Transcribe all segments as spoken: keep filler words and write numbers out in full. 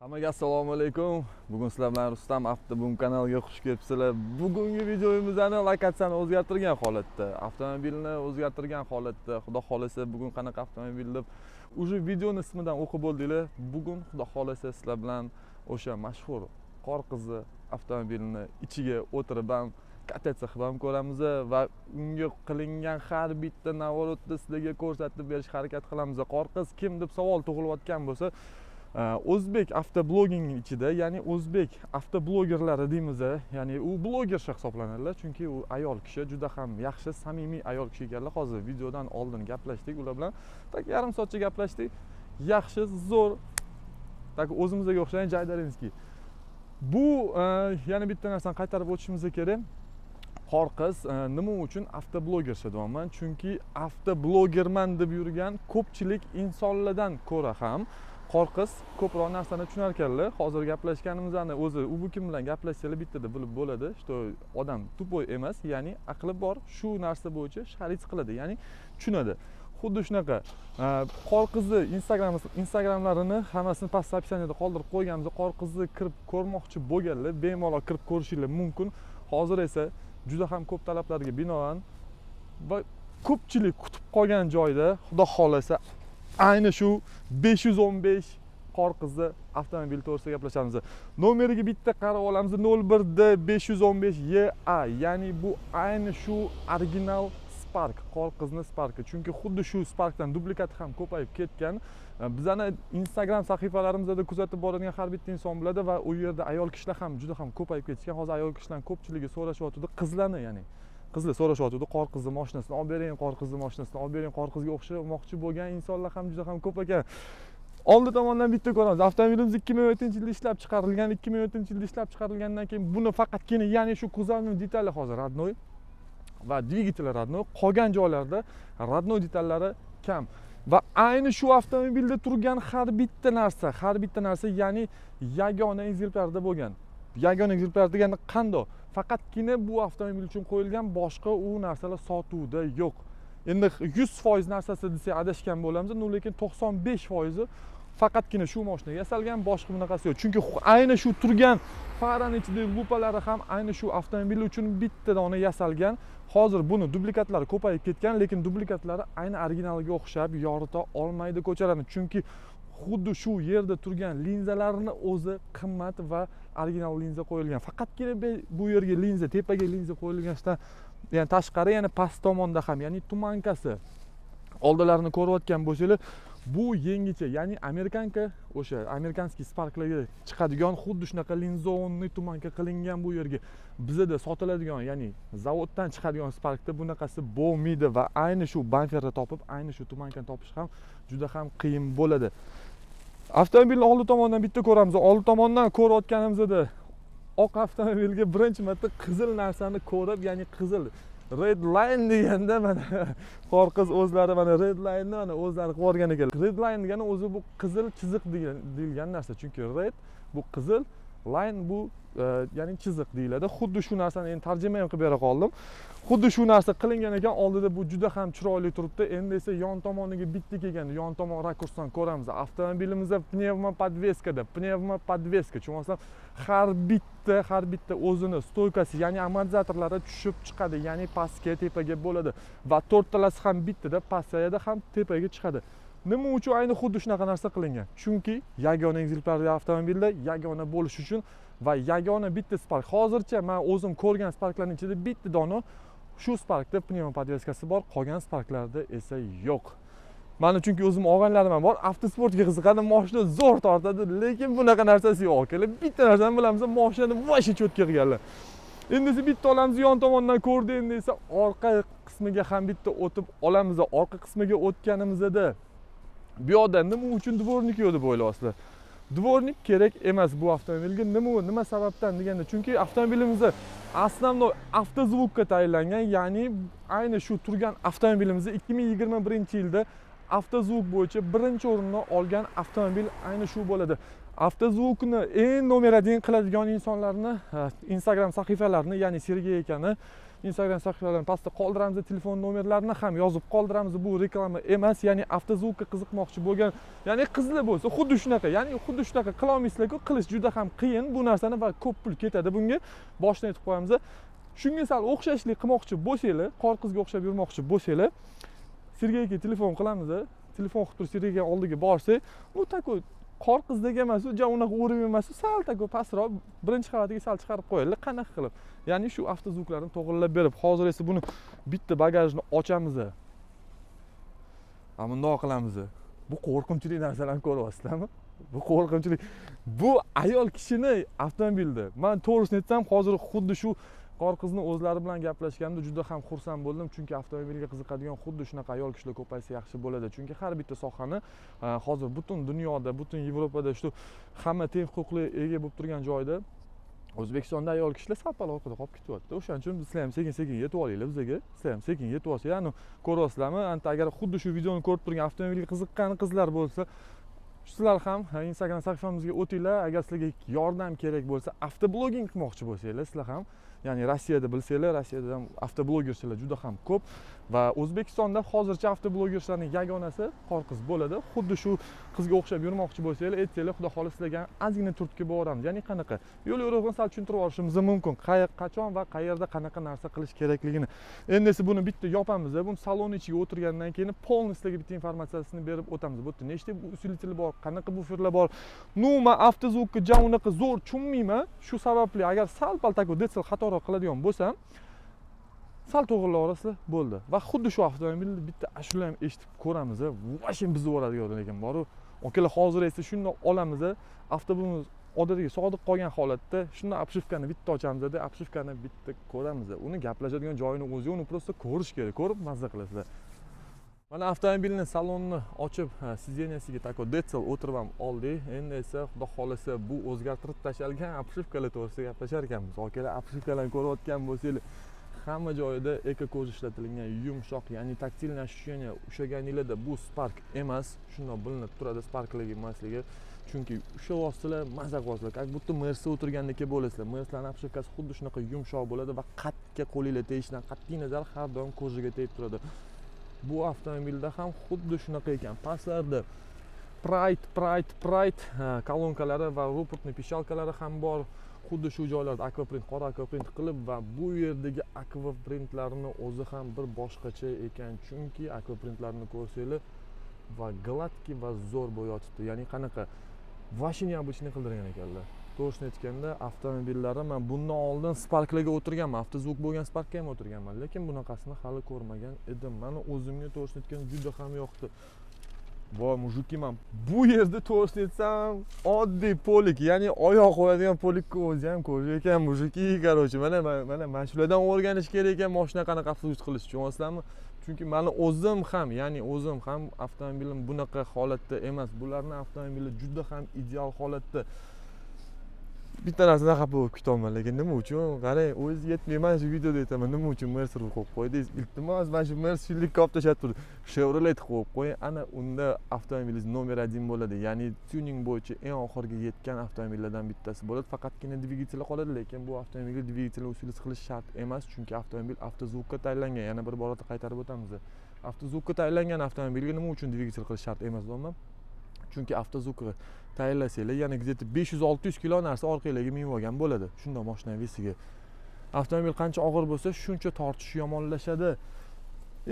Hammaga assalomu alaykum. Bugun sizlar bilan Rustam Avtobum kanaliga xush kelibsizlar. Bugungi videoyimizni lokatsiyani o'zgartirgan holatda, avtomobilni o'zgartirgan holatda, xudo xolasa bugun qanaqa avtomobil deb o'sha videoni ismidan o'qib bo'ldinglar. Bugun xudo xolasa sizlar bilan o'sha mashhur qor qizi avtomobilini ichiga o'tirib ham katta ham ko'ramiz va unga qilingan har bitta navorotni sizlarga ko'rsatib berish harakat qilamiz. Qor qiz kim deb savol tug'ilayotgan bo'lsa, O'zbek avtoblogging ichida, ya'ni O'zbek avtoblogerlari deymiz, ya'ni u bloger hisoblanadilar, chunki u ayol kishi, juda ham yaxshi, samimiy ayol kishi ekanlar. Hozir videodan oldin gaplashdik ular bilan. Tak yarim soatcha gaplashdik. Yaxshi, zo'r. Tak o'zimizga o'xshagan Jaydarinskiy. Bu yana bitta narsani qaytarib o'tishimiz kerak. Qor qiz nima uchun avtobloger deyman? Chunki avtoblogerman deb yurgan ko'pchilik insonlardan ko'ra ham qor qiz ko'proq narsani tushunar ekanlar. Hozir gaplashganimizdan o'zi u bu kim bilan gaplashsalar bittada bilib bo'ladi, shu odam tupoy emas, ya'ni aqli bor, shu narsa bo'yicha sharit qiladi, ya'ni tushunadi. Xuddi shunaqa qor qizni Instagram Instagramlarini hammasini past opsiyada qoldirib qo'yganmiz. Qor qizni kirib ko'rmoqchi bo'lganlar bemalol kirib ko'rishingiz mumkin. Hozir esa juda ham ko'p talablarga binoan va ko'pchilik kutib qolgan joyda xudo xolasa ayni shu besh yuz o'n besh qor qizi avtomobili to'g'risida gaplashamiz. Nomeriga bitta qarab olamiz, nol bir D besh bir besh Y A. Ya'ni bu ayni shu original Spark, qor qizni Sparki. Chunki xuddi shu Sparkdan dublikati ham ko'payib ketgan. Bizani Instagram sahifalarimizda kuzatib boradigan har bitta inson biladi va u yerda ayol kishilar ham juda ham ko'payib ketgan. Hozir ayol kishilarning ko'pchiligi so'rashyotdi, qizlarni, ya'ni qizlar so'rashyotdi, qor qizni mashinasini olib bering, qor qizni mashinasini olib bering. Qor qizga o'xshamoqchi bo'lgan insonlar ham juda ham ko'p ekan. Oldi tomondan bitta ko'ramiz. Avtomobilimiz ikki ming o'n yettinchi yilda ishlab chiqarilgan. ikki ming o'n yettinchi yilda ishlab chiqarilgandan keyin buni faqatgina, ya'ni shu kuzovni detali hozir radnoy va dvigatel radnoy, qolgan joylarda radnoy detallari kam. Va ayni shu avtomobilda turgan har bitta narsa, har bitta narsa, ya'ni yagona exemplyarda bo'lgan. Yagona exemplyar degani qandoq? Faqatgina bu avtomobil uchun qo'yilgan, boshqa u narsalar sotuvda yo'q. Endi yuz foiz narsasi desa adashgan bo'lamiz, lekin to'qson besh foiz faqatgina shu mashinaga yasalgan, boshqa bunaqasi yo'q. Chunki ayni shu turgan farani ichidagi lupalari ham ayni shu avtomobil uchun bitta dona yasalgan. Hozir buni dublikatlari ko'payib ketgan, lekin dublikatlari ayni originaliga o'xshab yorita olmaydi ko'chalarni. Chunki xuddi shu yerda turgan linzalarni o'zi qimmat va original linza qo'yilgan. Faqatgina bu yerga linza, tepaga linza qo'yilganidan, ya'ni tashqari, ya'ni past tomonda ham, ya'ni tumankasi oldilarini ko'rayotgan bo'lsanglar, bu yangicha, ya'ni amerikanka, o'sha amerikanskiy Sparklarga chiqadigan xuddi shunaqa linzonni tumanka qilingan bu yerga. Bizda sotiladigan, ya'ni zavoddan chiqadigan Sparkda bunaqasi bo'lmaydi va ayni shu bamferni topib, ayni shu tumankani topish ham juda ham qiyin bo'ladi. Avtomobilni oldi tomondan bitta ko'ramiz. Oldi tomondan ko'rayotganimizda oq avtomobilga birinchi marta qizil narsani ko'rib, ya'ni qizil Red Line deganda mana qor qiz o'zlari mana Red Line ni mana o'zlari qilib o'rgan ekan. Red Line degani o'zi bu qizil chiziq degan narsa. Chunki red bu qizil, line bu ya'ni chiziq deyiladi. Xuddi shu narsani endi tarjima ham qilib bera qoldim. Xuddi shu narsa qilingan ekan, oldida bu juda ham chiroyli turibdi. Endi esa yon tomoniga bitta kelgan, yon tomon rakursdan ko'ramiz. Avtomobilimizda pnevma podveskada, pnevma podveska, tushunasizlar, har bitta, har bitta o'zini stoykasi, ya'ni amortizatorlari tushib chiqadi, ya'ni pastga, tepaga bo'ladi va to'rttalasi ham bittada, pastda ham, tepaga chiqadi. Nima uchun ayni xuddi shunaqa narsa qilingan? Chunki yagona exemplyarli avtomobilda yagona bo'lish uchun va yagona bitta Spark. Hozircha men o'zim ko'rgan Sparklarning ichida bitta dona shu Sparkda pnevmopodveskasi bor, qolgan Sparklarda esa yo'q. Mana chunki o'zim olganlarim ham bor, avtosportga qiziqadi, mashina zo'r tortadi, lekin bunaqa narsasi yo'q. Kelar bitta narsani bilamiz, mashinani vasha cho'tga qilganlar. Endi esa bitta olamiz yon tomondan ko'rdi, endi esa orqa qismiga ham bitta o'tib olamiz. Orqa qismiga o'tganimizda bu yoqda nima uchun dvornik yo'q deb o'ylayapsizlar? dvornik kerak emas bu avtomobilga. Nima u, nima sababdan deganda, chunki avtomobilimizni aslan avtozvukka tayinlangan, ya'ni ayni shu turgan avtomobilimizni ikki ming yigirma birinchi yilda avtozvuk bo'yicha birinchi o'rinni olgan avtomobil ayni shu bo'ladi. Avtozvukni eng nomeradin qiladigan insonlarni Instagram sahifalarini, ya'ni Sergey akani Instagram sahifalarini pastda qoldiramiz, telefon nomerlarini ham yozib qoldiramiz. Bu reklama emas, ya'ni avtozvukka qiziqmoqchi bo'lgan, ya'ni qizlar bo'lsa, xuddi shunaqa, ya'ni xuddi shunaqa qila olmaysizlar-ku, qilish juda ham qiyin bu narsani va ko'p pul ketadi bunga. Boshdan aytib qo'yamiz. Shunga sal o'xshashlik qilmoqchi bo'lsanglar, qor qizga o'xshab yurmoqchi bo'lsanglar, Sergey aka telefon qilamiz. Telefon qilib turib Sergey aka oldiga borsak, u takoy qor qiz degan emas, u jam unaqa o'rib emas, sal takoy pastroq birinchi qavatiga sal chiqarib qo'yinglar, qanaqa qilib. Ya'ni shu avtozvuklarni to'g'rilab berib, hozir esa buni bitta bagajni ochamiz. Mana bundoq qilamiz. Bu qo'rqinchli narsalarni ko'ryapsizlarmi? Bu qo'rqinchli. Bu ayol kishini avtomobilda. Men to'g'risini aytsam, hozir xuddi shu qor qizni o'zlari bilan gaplashganimda juda ham xursand bo'ldim, chunki avtomobilga qiziqadigan xuddi shunaqa ayol kishilar ko'paysa yaxshi bo'ladi, chunki har bitta sohani hozir butun dunyoda, butun Yevropada shu hamma teng huquqli ega bo'lib turgan joyda O'zbekistonda ayol kishilar sapal orqada qolib ketyapti. O'shaning uchun sizlar ham sekin-sekin yetib olinglar bizga. Sizlar ham sekin yetib olsa, ya'ni ko'ryapsizlarmi? Anta agar xuddi shu videoni ko'rib turgan avtomobilga qiziqqan qizlar bo'lsa, sizlar ham Instagram sahifamizga o'tinglar. Agar sizlarga yordam kerak bo'lsa, avtoblogging qilmoqchi bo'lsanglar, sizlar ham, ya'ni Rossiyada bilsanglar, Rossiyada ham avtoblogerlar juda ham ko'p va O'zbekistonda hozircha avtoblogerlarning yagonasi qor qiz bo'ladi. Xuddi shu qizga o'xshab yurmoqchi bo'lsanglar, aytsanglar, xudo xohlasa sizlarga ozgina turtki boramiz. Ya'ni qanaqa yo'l yo'riqni sal tushuntirib olishimiz mumkin. Qayoq, qachon va qayerda qanaqa narsa qilish kerakligini. Endi esa buni bitta yopamiz. Buni salon ichiga o'tirgandan keyin polnisdagi bitta informatsiyasini berib o'tamiz. Bu yerda nechta usilitlar bor, qanaqa buferlar bor. Nima avtozvukka jam unaqa zo'r tushunmayman. Shu sababli agar sal pal tako detsil xato qiladigan bo'lsam, sal to'g'riroq orasi bo'ldi. Va xuddi shu avtomobilni bitta ashula ham eshitib ko'ramiz. Vashin bizni o'radigan lekin boru. O'kalar hozir esa shundoq olamiz. Avtobus odatiga sodiq qolgan holatda shundoq obshivkani bitta ochamiz-da, obshivkani bitta ko'ramiz. Uni gaplashadigan joyini o'zi yo'q, uni prosta ko'rish kerak, ko'rib mazza qilasizlar. Mana avtomobilning salonini ochib, sideniyasiga tako detsel o'tirib ham oldik. Endi esa xudo xolasa bu o'zgartirib tashalgan obshivkalar to'g'risida gaplashar ekanmiz. O'kalar obshivkalarni ko'rayotgan bo'lsangiz, hamma joyida eko ko'z ishlatilgan yumshoq, ya'ni taktil nashushini ushlaganingizda bu Spark emas, shundan bilinib turadi Sparkligi emasligi. Chunki o'sha vositalar mazza qilasiz. Agar butun Mercedes o'tirgandagi bo'lasiz, Mercedeslarning obshivkasi xuddi shunaqa yumshoq bo'ladi va qatga qo'lingizga tegishdan qat'iy nazar har doim ko'ziga tegib turadi. Bu avtomobilda ham xuddi shunaqa ekan. Pastlarda Pride, Pride, Pride kolonkalari va ruportni pishalkalari ham bor. Xuddi shu joylarda akvaprint, qora akvaprint qilib va bu yerdagi akvaprintlarni o'zi ham bir boshqacha ekan, chunki akvaprintlarni ko'rsanglar va gladki va zo'r bo'yotibdi. Ya'ni qanaqa vashini obyechniy qildirgan ekanlar. To'g'risini aytganda, avtomobillari men bundan oldin Spark'larga o'tirganman, avtozvuk bo'lgan Spark'ga ham o'tirganman, lekin bunaqasini hali ko'rmagan edim. Meni o'zimga to'g'risini aytganda juda ham yoqdi. Voy, mujuki men bu yerda to'g'risini aytsam, oddiy polik, ya'ni oyoq qo'yadigan polikka o'zi ham ko'rib ekan mujuki, qarochi. Mana mana mana shulardan o'rganish kerak ekan mashina qanaqa avtozvuk qilish, tushunyapsizlarmi? Chunki men o'zim ham, ya'ni o'zim ham avtomobilim bunaqa holatda emas. Bularning avtomobili juda ham ideal holatda. Bitta narsadan xafa bo'lib ketyapman, lekin nima uchun? Qarang, o'zingiz yetmayman shu videoda aytaman, nima uchun Mercedes qo'yib qo'ydingiz? Iltimos, mana shu Mercedesni ko'p tashlab turdi. Chevrolet qo'yib qo'ying, ana unda avtomobilingiz nomer bir bo'ladi. Ya'ni tuning bo'yicha eng oxirgi yetgan avtomobillardan bittasi bo'ladi. Faqatgina dvigatel qoladi, lekin bu avtomobilga dvigatel usulis qilish shart emas, chunki avtomobil avtozvukka tayinlangan. Yana bir borada qaytarib o'tamiz. Avtozvukka tayinlangan avtomobilga nima uchun dvigatel qilish shart emas, do'stlar? Chunki avtozvukni tayinlasanglar, ya'ni gazeti besh yuz olti yuz kilogramm narsa orqalarga minib olgan bo'ladi. Shunda mashina vesiga. Avtomobil qancha og'ir bo'lsa, shuncha tortishi yomonlashadi.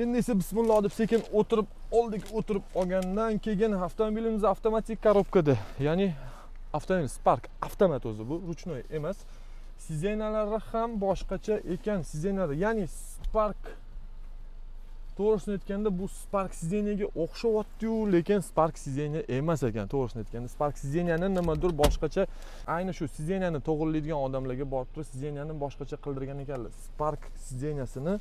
Endi esa bismillah deb sekin o'tirib oldik. O'tirib olgandan keyin avtomobilimiz avtomatik korobkada, ya'ni avtomobil Spark avtomat o'zi bu, ruchnoy emas. Sizenalari ham boshqacha ekan, sizenalari, ya'ni Spark to'g'risini aytganda bu Spark sidenyaga o'xshayapti-yu, lekin Spark sidenya emas ekan. To'g'risini aytganda Spark sidenyani nimadir boshqacha, ayni shu sidenyani to'g'rilaydigan odamlarga borib turib sidenyani boshqacha qildirgan ekanlar. Spark sidenyasini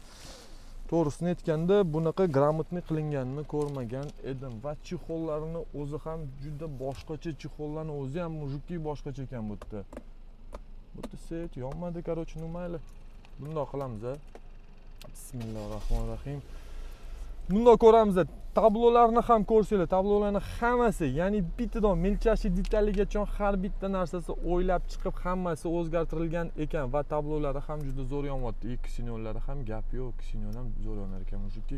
To'g'risini aytganda bunaqa gramotni qilinganini ko'rmagan edim va chexollarini o'zi ham juda boshqacha, chexollarni o'zi ham mujukki boshqacha ekan bu yerda. Bu yerda set yonmadi, qarochi nimayli. Bundoq qilamiz. Bismillahirrohmanirrohim. Bundoq ko'ramiz. Tablolarni ham ko'rsanglar, tablolarning hammasi, ya'ni bittadan milchashi detalligacha har bitta narsasi o'ylab chiqib, hammasi o'zgartirilgan ekan va tablolari ham juda zo'r yonyapti. Ksinonlari ham gap yo'q, ksinyon ham zo'r yonar ekan, mushukki.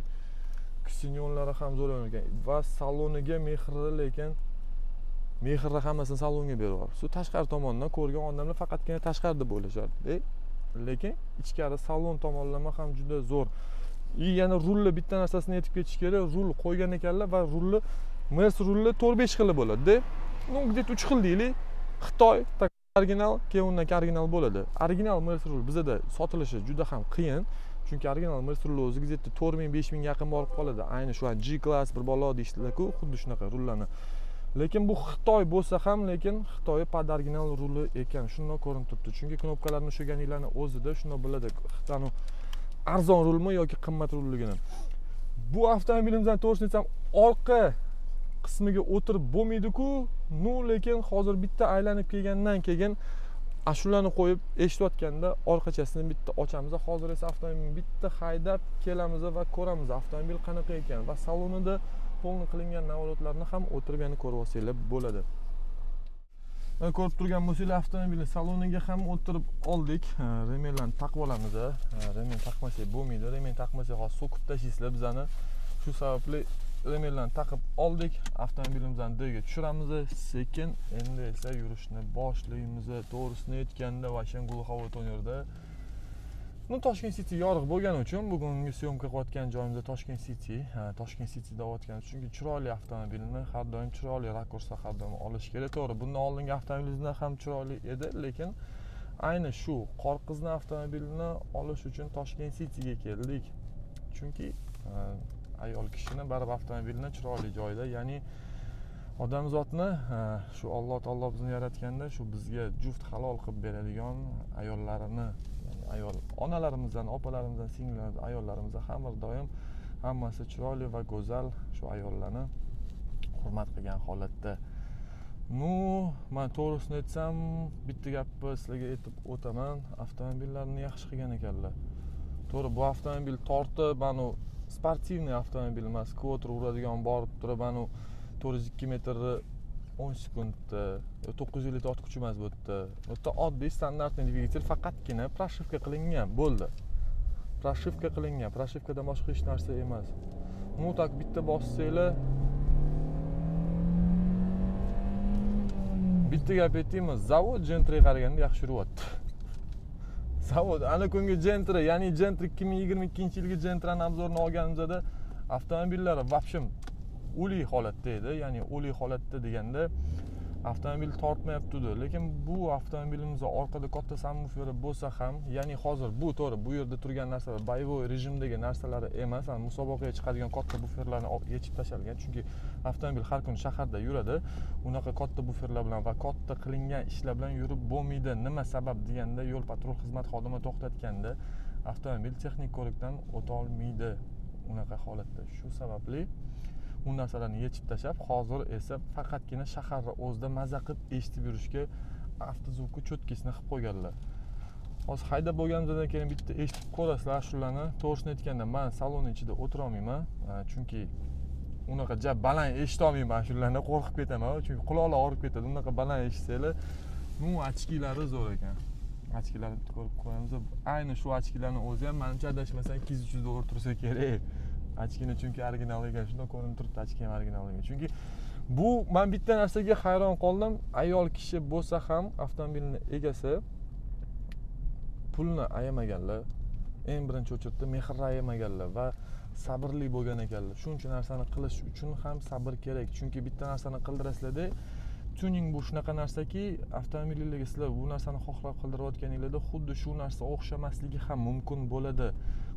Ksinonlari ham zo'r yonar ekan va saloniga mehrli lekin mehrni hammasini salonga berib. Shu tashqari tomonidan ko'rgan odamlar faqatgina tashqarida bo'lishardi. Lekin ichkari salon tomonlama ham juda zo'r. Yani rulni bitta narsasini aytib ketish kerak, rul qo'ygan ekanlar va rulni Mers rulni to'rt besh xili bo'ladi. Bunga deb uch xil deylik. Xitoy original, keyin undan original bo'ladi. Original Mers rul bizda sotilishi juda ham qiyin. Chunki original Mers rul o'ziga yetdi to'rt ming besh ming yaqin borib qoladi. Ayni shu G class bir balo deyishlar-ku, xuddi shunaqa rullarni. Lekin bu Xitoy bo'lsa ham, lekin Xitoyi pad original ruli ekan. Shundan ko'rinib turibdi. Chunki knopkalarni ushlaganinglarni o'zida shundan biladi. Xitoyning arzon rulmi yoki qimmat rulligini. Bu avtomobilimizdan to'g'risini aytsam, orqa qismiga o'tirib bo'lmaydi-ku. Nu lekin hozir bitta aylanib kelgandan keyin ashulani qo'yib eshitayotganda orqachasini bitta ochamiz. Hozir esa avtomobilni bitta haydab kelamiz va ko'ramiz avtomobil qanaqa ekan va salonida polni qilingan navigatlarni ham o'tirib yana ko'rib olsanglar bo'ladi. Mana ko'rib turgan bo'lsanglar avtomobilni saloniga ham o'tirib oldik. Remellarni taqib olamiz. Remel taqmasak bo'lmaydi. Remel taqmasak hozir so'kib tashlaysizlar bizani. Shu sababli remellarni taqib oldik. Avtomobilimizni D ga tushiramiz. Sekin endi esa yurishni boshlaymiz. To'g'risini aytganda vashan Gulxavo to'nerda. Bu Toshkent City yorug' bo'lgani uchun bugungi syomka qilayotgan joyimizda Toshkent City, Toshkent City davotgan. Chunki chiroyli avtomobilni har doim chiroyli rakursda har doim olish kerak. To'g'ri, bundan oldingi avtomobilingizdan ham chiroyli edi, lekin ayni shu qorqizni avtomobilini olish uchun Toshkent Cityga keldik. Chunki ayol kishini baribir avtomobilni chiroyli joyda, ya'ni odamzodni shu Alloh taolo bizni yaratganda shu bizga juft halol qilib beradigan ayollarini, ayol onalarimizdan, opalarimizdan, singillardan, ayollarimizdan hamma doim hammasi chiroyli va go'zal shu ayollarni hurmat qilgan holatda. Nu, men to'g'risini aytsam, bitta gapni sizlarga aytib o'taman, avtomobillarni yaxshi qilgan ekanlar. To'g'ri, bu avtomobil tortib, mana sportivniy avtomobil emas, kvotra uradigan borib turib, mana to'rt yuz ikki metrni o'n sekundda to'qqiz yuz ellik ot kuchi emas bu yerda. Bu yerda oddiy standartli dvigatel faqatgina proshivka qilingan bo'ldi. Proshivka qilingan, proshivkadan boshqa hech narsa emas. Buni tak bitta bossanglar bitta gap aytaymi, zavod Gentriga qaraganda yaxshi yuryapti. Zavod ana kungi Gentri, ya'ni Gentri ikki ming yigirma ikkinchi yilgi Gentrani obzorini olganimizda avtomobillar vobshim o'lik holatda edi, ya'ni o'lik holatda deganda avtomobil tortmayapti-da. Lekin bu avtomobilimiz orqada katta sammuferi bo'lsa ham, ya'ni hozir bu to'g'ri, bu yerda turgan narsalar boyevoy rejimdagi narsalari emas, ham musobaqaga chiqadigan katta buferlarni yechib tashalgan. Chunki avtomobil har kun shaharda yuradi. Unaqa katta buferlar bilan va katta qilingan ishlar bilan yurib bo'lmaydi. Nima sabab deganda, yo'l patrul xizmat xodimi to'xtatganda avtomobil texnik ko'rikdan o'ta olmaydi unaqa holatda. Shu sababli bu narsalarni yechib tashab, hozir esa faqatgina shaharni o'zida maza qilib eshitib yurishga avtozuvki cho'tkisini qilib qo'yganlar. Hozir haydab bo'lganimizdan keyin bitta eshitib ko'rasizlar shularni. To'g'risini aytganda, men salonning ichida o'tira olmayman, chunki unaqa jab baland eshita olmayman, shularni qo'rqib ketaman, chunki quloqlar og'rib ketadi. Unaqa baland eshitsanglar, bu ochkilari zo'r ekan. Ochkilarni ko'rib ko'ramiz. Ayni shu ochkilarni o'zi ham menimcha adashmasam ikki yuz uch yuz dollar tursa kerak. Ochkini chunki original ekan, shundan ko'rinib turibdi ochki ham original ekan. Chunki bu men bitta narsaga hayron qoldim. Ayol kishi bo'lsa ham avtomobilning egasi pulni ayamaganlar, eng birinchi o'chirdi mehrni ayamaganlar va sabrli bo'lgan ekanlar. Shuncha narsani qilish uchun ham sabr kerak. Chunki bitta narsani qildirasizlarda, tuning bu shunaqa narsaki, avtomobilingizga sizlar bu narsani xohlab qildirayotganingizda xuddi shu narsa o'xshamasligi ham mumkin bo'ladi.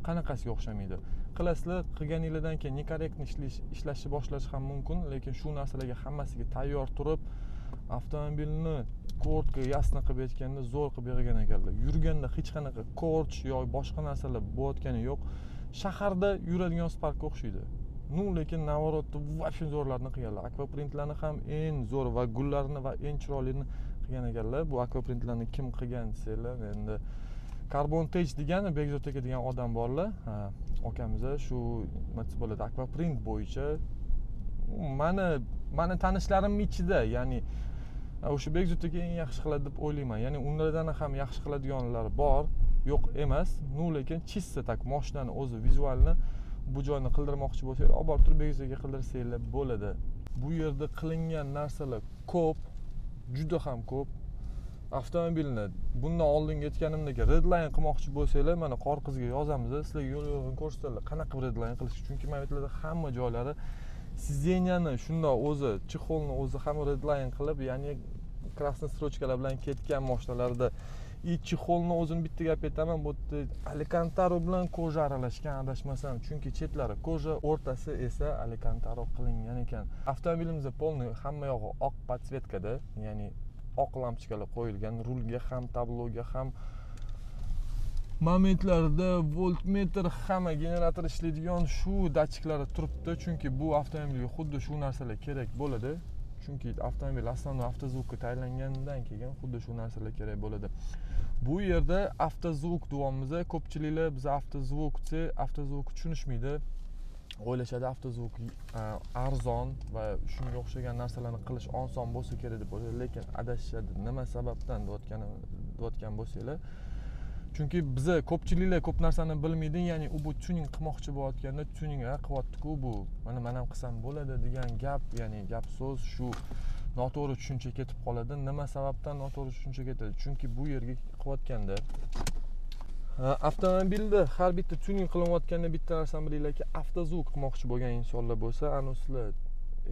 Qanaqasiga o'xshamaydi. Qilasizlar, qilganingizdan keyin nekorrektni ishlash ishlashni boshlash ham mumkin, lekin shu narsalarga hammasiga tayyor turib, avtomobilni kortga yasna qilib aytganda zo'r qilib bergan ekanlar. Yurganda hech qanaqa korch yoki boshqa narsalar bo'layotgani yo'q. shaharda yuradigan Spark'ga o'xshaydi. Nu lekin navoratni vashon zo'rlarni qilganlar. Akvaprintlarni ham eng zo'r va gullarni va eng chiroylini qilgan ekanlar. Bu akvaprintlarni kim qilgan desanglar, endi Carbon Tech degan Bekzod aka degan odam borlar. Ha, okamizga shu nima deb bo'ladi, akvaprint bo'yicha meni meni tanishlarim ichida, ya'ni o'sha Bekzodga eng yaxshi qiladi deb o'ylayman. Ya'ni unlardan ham yaxshi qiladiganlar bor, yo'q emas. Nu lekin chissa tak mashinani o'zi vizualni bu joyni qildirmoqchi bo'lsangiz, olib borib turib Bekzodga qildirsanglar bo'ladi. Bu yerda qilingan narsalar ko'p, juda ham ko'p. Avtomobilni bundan oldinga aytganimdagi Red Line qilmoqchi bo'lsanglar, mana qor qizga yozamiz, sizlarga yo'l yo'lini ko'rsatadilar. Qanaqa Red Line qilish? Chunki mana bu yerda hamma joylari sizdeniyani shundoq o'zi chexolni o'zi ham redline qilib, ya'ni krasniy strochkalar bilan ketgan mashinalarda i chexolni o'zini bitta gap aytaman, bu alikantaro bilan koja aralashgan adashmasam, chunki chetlari koja, o'rtasi esa alikantaro qilingan ekan. Avtomobilimiz polni hamma yog'i oq podsvetkada, ya'ni oq lampochkalar qo'yilgan, rulga ham, tabloga ham, momentlarda voltmetr, hamma generator ishlaydigan shu datchiklari turibdi, chunki bu avtomobilga xuddi shu narsalar kerak bo'ladi. Chunki avtomobil aslan avtozvukka tayyorlangandan keyin xuddi shu narsalar kerak bo'ladi. Bu yerda avtozvuk deyapmiz, ko'pchiliklar biz avtozvukni, avtozvuk tushunishmaydi. O'ylashadi avtozvuk arzon va shunga o'xshagan narsalarni qilish oson bo'lsa kerak deb o'ylaydi, lekin adashishadi. Nima sababdan deyotganini deyotgan bo'lsanglar, chunki biz ko'pchiliklar ko'p narsani bilmaydi, ya'ni u bu tuning qilmoqchi bo'layotganda tuning ha qilyapti-ku, bu mana men ham qilsam bo'ladi degan gap, ya'ni gap so'z shu noto'g'ri tushuncha ketib qoladi. Nima sababdan noto'g'ri tushuncha ketadi? Chunki bu yerga qilyotganda avtomobilda har bitta tuning qilinayotganda bitta narsani bilinglarki, avtozvuk qilmoqchi bo'lgan insonlar bo'lsa, ana sizlar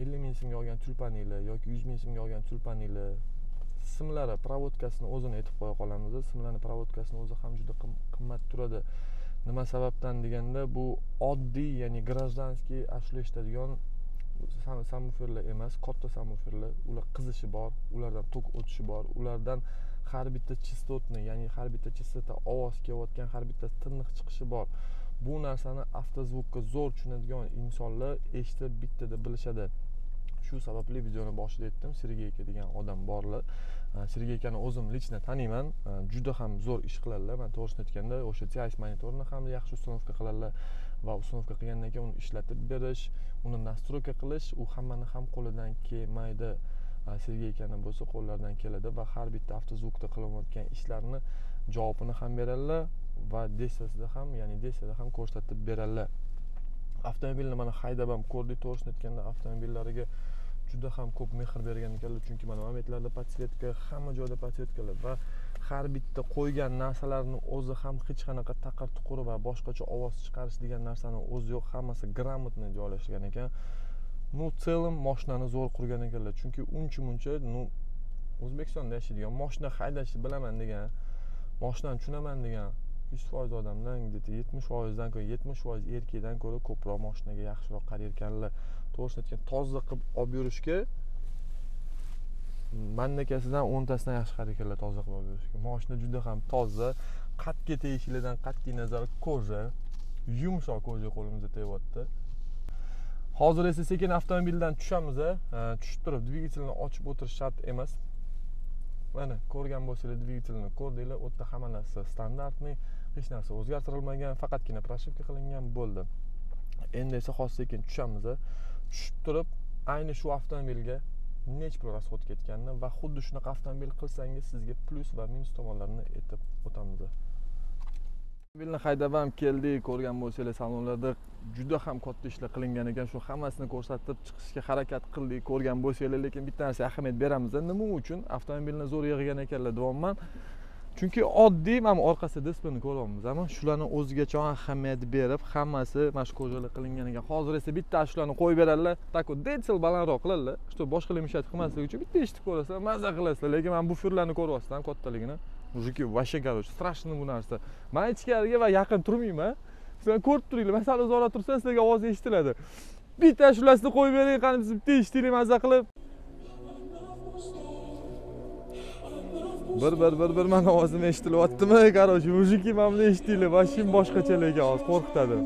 ellik ming so'mga olgan tulpaninglar yoki yuz ming so'mga olgan tulpaninglar simlari provodkasini o'zini aytib qo'ya qolamiz. Simlarni provodkasini o'zi ham juda qimmat turadi. Nima sababdan deganda, bu oddiy, ya'ni grajdanskiy ashula ishlatadigan samoferlar emas, katta samoferlar. Ular qizishi bor, ulardan tok o'tishi bor, ulardan har bitta chistotni, ya'ni har bitta chistota ovoz kelyotgan, har bitta tinniq chiqishi bor. Bu narsani avtozvukka zo'r tushunadigan insonlar eshitib bittada bilishadi. Shu sababli videoni boshida aytdim, Sergey aka degan odam borlar. Sergey akani o'zim lichna taniyman, juda ham zo'r ish qiladilar. Men to'g'risini aytganda, o'sha T I S monitorini ham yaxshi ustanovka qiladilar va ustanovka qilgandan keyin uni ishlatib berish, uni nastroyka qilish u hammani ham qo'lidan kelmaydi. Sergey akani bo'lsa qo'llaridan keladi va har bitta avtozvukda qilinayotgan ishlarni javobini ham beradilar va desasida ham, ya'ni desada ham ko'rsatib beradilar. Avtomobilni mana haydab ham ko'rdik, to'g'risini aytganda avtomobillariga juda ham ko'p mehr bergan ekanlar, chunki mana momentlarda podsvetka, hamma joyda podsvetkalar va har bitta qo'ygan narsalarni o'zi ham hech qanaqa taqir tuqur va boshqacha ovoz chiqarish degan narsani o'zi yo'q, hammasi grammatni joylashgan ekan. Nu celim mashinani zo'r qurgan ekanlar, chunki uncha-muncha nu O'zbekistonda yashaydigan, mashina haydashni bilaman degan, mashinani tushunaman degan yuz foiz odamdan yetmish foiz dan ko'ra yetmish foiz erkakdan ko'ra ko'proq mashinaga yaxshiroq qarar ekanlar. To'g'risini aytgan, toza qilib olib yurishga mandakasidan o'ntasidan yaxshi qarar ekanlar toza qilib olib yurishga. Mashina juda ham toza, qatga tegishlardan qat'iy nazar koja, yumshoq koja qo'limizda teyapti. Hozir esa sekin avtomobildan tushamiz. Tushib turib dvigatelni ochib o'tirish shart emas. Mana ko'rgan bo'lsanglar dvigatelni ko'rdinglar, u yerda hamma narsa standartni, hech narsa o'zgartirilmagan, faqatgina proshivka qilingan bo'ldi. Endi esa hozir sekin tushamiz. Tushib turib ayni shu avtomobilga nech pul rasxod ketganini va xuddi shunaqa avtomobil qilsangiz sizga plus va minus tomonlarini aytib o'tamiz. Avtomobilni haydab ham keldik, ko'rgan bo'lsanglar salonlarda juda ham katta ishlar qilingan ekan, shu hammasini ko'rsatib chiqishga harakat qildik, ko'rgan bo'lsanglar, lekin bitta narsa ahamiyat beramiz. Nima uchun avtomobilni zo'r yig'gan ekanlar deyapman? Chunki oddiy mana orqasida displeyni ko'ryapmiz, ammo shularni o'zigacha ahamiyat berib, hammasi mashko'jalar qilingan ekan. Hozir esa bitta ashulani qo'yib beradilar, tako detsel balandroq qiladilar, shu boshqa limshat qilmaslik uchun bitta eshitib ko'rasizlar, mazza qilasizlar, lekin mana bu buferlarni ko'ryapsizlar, kattaligini. Mujiki vashe garochi, strashni bu narsa. Men ichkariga va yaqin turmayman. Sizlar ko'rib turinglar, men sal uzoqroq tursam sizlarga ovoz eshitiladi. Bitta ashulasini qo'yib bering, qani siz bitta eshitinglar, mazza qilib. Bir bir bir bir men ovozim eshitilyaptimi? Qarochi, mujiki, men buni eshitinglar, vashin boshqacha lekin hozir qo'rqitadi.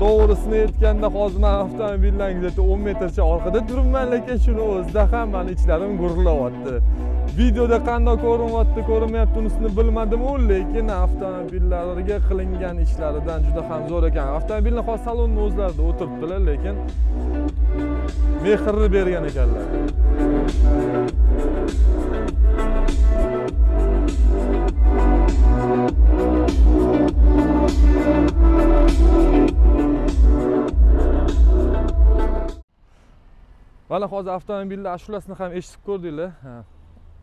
Doğrusunu etken de hozir men avtomobildan kuzatib o'n metrcha orqada turibman, lekin shuni o'zida ham meni ichlarim g'ururlayapti. Videoda qanday ko'rinyapti, ko'rinmayapti, unisini bilmadim-ku, lekin avtomobillarga qilingan ishlaridan juda ham zo'r ekan. Avtomobilni xos salonning o'zlarida o'tiribdilar, lekin mehrni bergan ekanlar. Mana hozir avtomobilning ashulasini ham eshitib ko'rdinglar.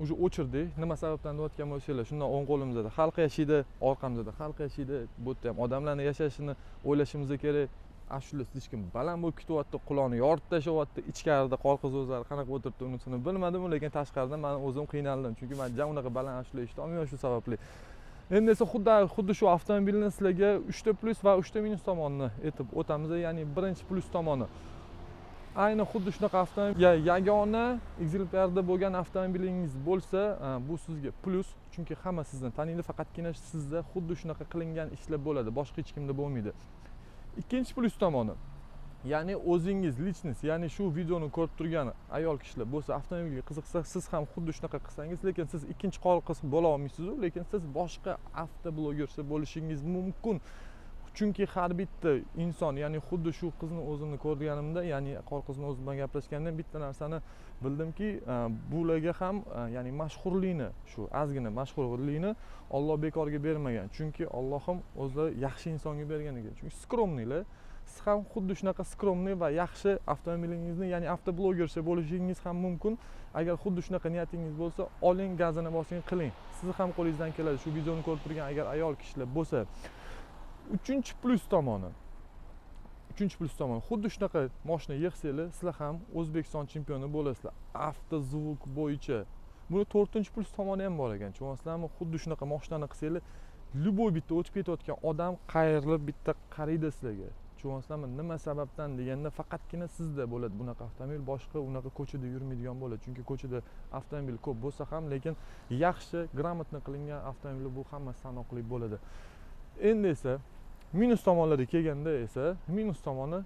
O'sha o'chirdik. Nima sababdan deyotgan bo'lsanglar, shundan o'ng qo'limizda xalq yashaydi, orqamizda xalq yashaydi. Bu yerda ham odamlarning yashashini o'ylashimiz kerak. Ashula hech kim baland bo'lib ketyapti, quloqni yoritib tashlayapti. Ichkarida qolqiz o'zlari qanaqa o'tiribdi, unisini bilmadim, lekin tashqarida men o'zim qiynaldim. Chunki men jam unaqa baland ashula eshita olmayman shu sababli. Endi esa xuddi xuddi shu avtomobilni sizlarga uchta plyus va uchta minus tomonni aytib o'tamiz, ya'ni birinchi plyus tomoni. Aynan xuddi shunaqa avtomobil yagona ekzemplyarda bo'lgan avtomobilingiz bo'lsa, bu sizga plus, chunki hamma sizni taniydi, faqatgina sizda xuddi shunaqa qilingan ishlar bo'ladi, boshqa hech kimda bo'lmaydi. Ikkinchi plyus tomoni, ya'ni o'zingiz lichnis, ya'ni shu videoni ko'rib turgan ayol kishilar bo'lsa, avtomobilga qiziqsa, siz ham xuddi shunaqa qilsangiz, lekin siz ikkinchi qolqiz bo'la olmaysiz, lekin siz boshqa avtoblogersa bo'lishingiz mumkin. Chunki har bitta inson, ya'ni xuddi shu qizni o'zimni ko'rganimda, ya'ni qo'rqizni o'zi bilan gaplashganda bitta narsani bildimki, bularga ham ya'ni mashhurlikni, shu ozgina mashhurlikni Alloh bekorga bermagan. Chunki Allohim o'zi yaxshi insonga bergan ekan. Chunki skromniylar, siz ham xuddi shunaqa skromniy va yaxshi avtomobilingizni, ya'ni avtoblogercha bo'lishingiz ham mumkin. Agar xuddi shunaqa niyatingiz bo'lsa, oling, gazini bosing, qiling. Sizni ham qo'lingizdan keladi. Shu videoni ko'rib turgan agar ayol kishilar bo'lsa, uchinchi plyus tomoni. uchinchi plyus tomoni. Xuddi shunaqa mashina yig'sanglar, sizlar ham O'zbekiston chempioni bo'lasizlar. Avtozvuk bo'yicha. Buni to'rtinchi plyus tomoni ham bor ekan. Tushunyapsizlarmi? Xuddi shunaqa mashinani qilsanglar, любой bitta o'tib ketayotgan odam qayrilib bitta qaraydi sizlarga. Tushunyapsizlarmi? Nima sababdan deganda, faqatgina sizda bo'ladi bunaqa avtomobil, boshqa unaqa ko'chada yurmaydigan bo'ladi. Chunki ko'chada avtomobil ko'p bo'lsa ham, lekin yaxshi, grammatni qilingan avtomobil bu hamma sanoqli bo'ladi. Endi esa minus tomonlarga kelganda esa, minus tomoni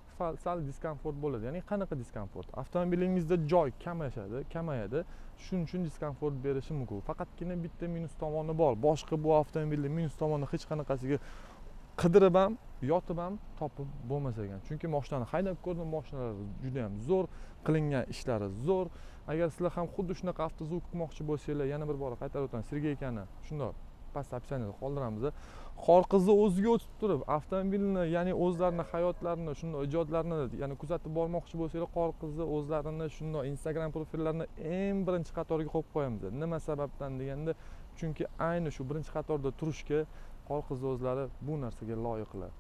sal diskomfort bo'ladi. Ya'ni qanaqa diskomfort? Avtomobilingizda joy kamayadi, kamayadi. Shuning uchun diskomfort berishi mumkin. Faqatgina bitta minus tomoni bor. Boshqa bu avtomobilning minus tomoni hech qanaqasiga qidirib ham, yotib ham topib bo'lmas ekan. Chunki mashinani haydab ko'rdim, mashinalar juda ham zo'r, qilingan ishlari zo'r. Agar sizlar ham xuddi shunaqa avtozvuk qilmoqchi bo'lsanglar, yana bir bora qaytarib o'taman, Sergey akani shundoq past opsiyani qoldiramiz. Qorqizni o'ziga o'tib turib, avtomobilni, ya'ni o'zlarini hayotlarini, shunday ijodlarini, ya'ni kuzatib bormoqchi bo'lsanglar, qorqizni o'zlarini shunday Instagram profillarini eng birinchi qatorga qo'yib qo'yamiz. Nima sababdan deganda, chunki ayni shu birinchi qatorda turishga qorqizni o'zlari bu narsaga loyiqlar.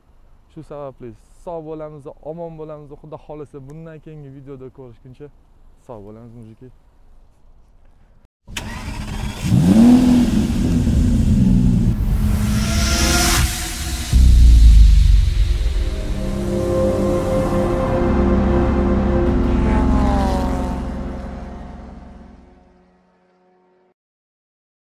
Shu sababli sog' bo'lamiz, omon bo'lamiz. Xudo xolasa bundan keyingi videoda ko'rishguncha sog' bo'lamiz, muziki.